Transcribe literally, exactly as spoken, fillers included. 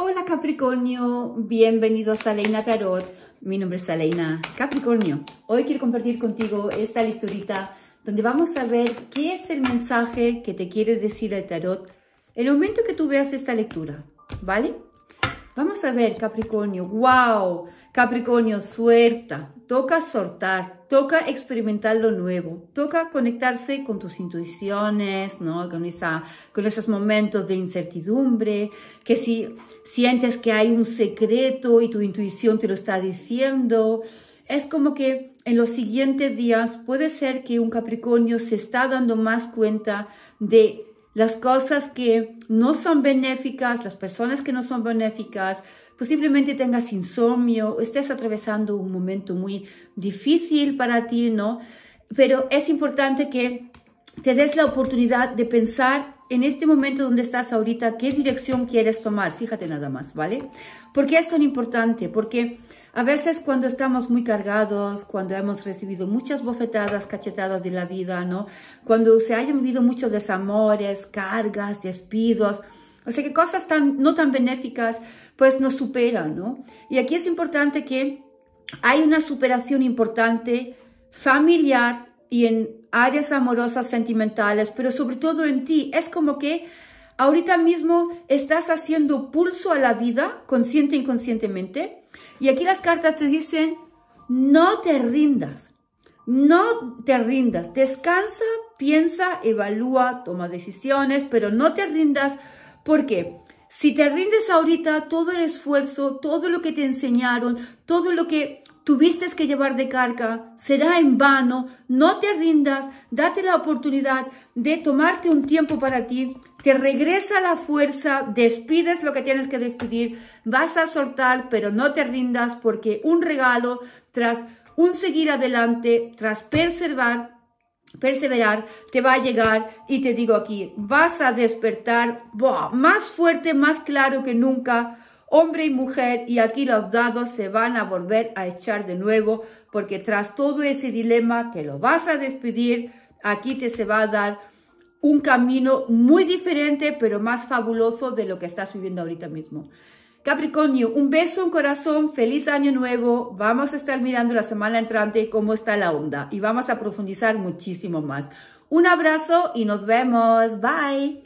Hola Capricornio, bienvenidos a Aleyna Tarot. Mi nombre es Aleyna. Capricornio, hoy quiero compartir contigo esta lecturita donde vamos a ver qué es el mensaje que te quiere decir el tarot en el momento que tú veas esta lectura, ¿vale? Vamos a ver, Capricornio. ¡Wow! Capricornio, suelta. Toca soltar, toca experimentar lo nuevo, toca conectarse con tus intuiciones, ¿no? Con, esa, con esos momentos de incertidumbre, que si sientes que hay un secreto y tu intuición te lo está diciendo, es como que en los siguientes días puede ser que un Capricornio se está dando más cuenta de las cosas que no son benéficas, las personas que no son benéficas, posiblemente tengas insomnio, estés atravesando un momento muy difícil para ti, ¿no? Pero es importante que te des la oportunidad de pensar en este momento donde estás ahorita, qué dirección quieres tomar. Fíjate nada más, ¿vale? ¿Por qué es tan importante? Porque a veces cuando estamos muy cargados, cuando hemos recibido muchas bofetadas, cachetadas de la vida, ¿no? Cuando se hayan vivido muchos desamores, cargas, despidos, o sea que cosas tan, no tan benéficas, pues nos superan, ¿no? Y aquí es importante que hay una superación importante familiar y en áreas amorosas, sentimentales, pero sobre todo en ti. Es como que ahorita mismo estás haciendo pulso a la vida, consciente e inconscientemente, y aquí las cartas te dicen, no te rindas, no te rindas, descansa, piensa, evalúa, toma decisiones, pero no te rindas, porque si te rindes ahorita, todo el esfuerzo, todo lo que te enseñaron, todo lo que tuviste que llevar de carga, será en vano. No te rindas, date la oportunidad de tomarte un tiempo para ti, te regresa la fuerza, despides lo que tienes que despedir, vas a soltar, pero no te rindas, porque un regalo, tras un seguir adelante, tras perseverar, perseverar, te va a llegar. Y te digo aquí, vas a despertar ¡buah! Más fuerte, más claro que nunca, hombre y mujer, y aquí los dados se van a volver a echar de nuevo, porque tras todo ese dilema que lo vas a despedir, aquí te se va a dar un camino muy diferente, pero más fabuloso de lo que estás viviendo ahorita mismo. Capricornio, un beso, un corazón, feliz año nuevo. Vamos a estar mirando la semana entrante cómo está la onda y vamos a profundizar muchísimo más. Un abrazo y nos vemos. Bye.